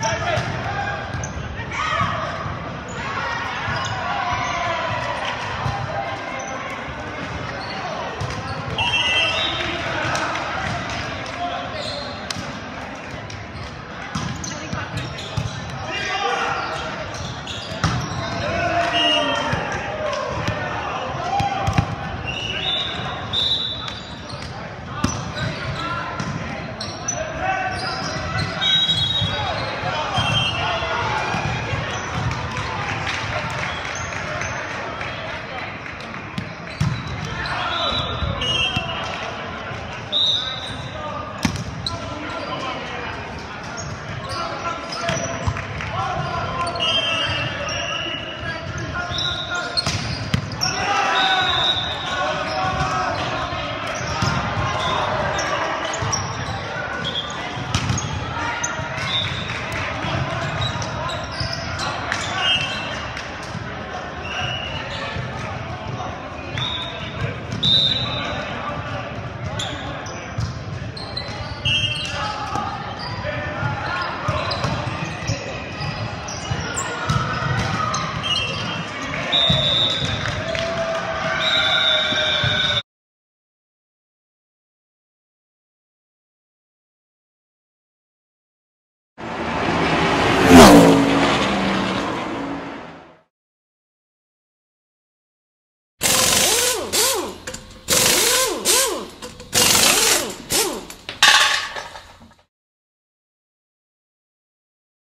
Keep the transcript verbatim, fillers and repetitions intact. Direct.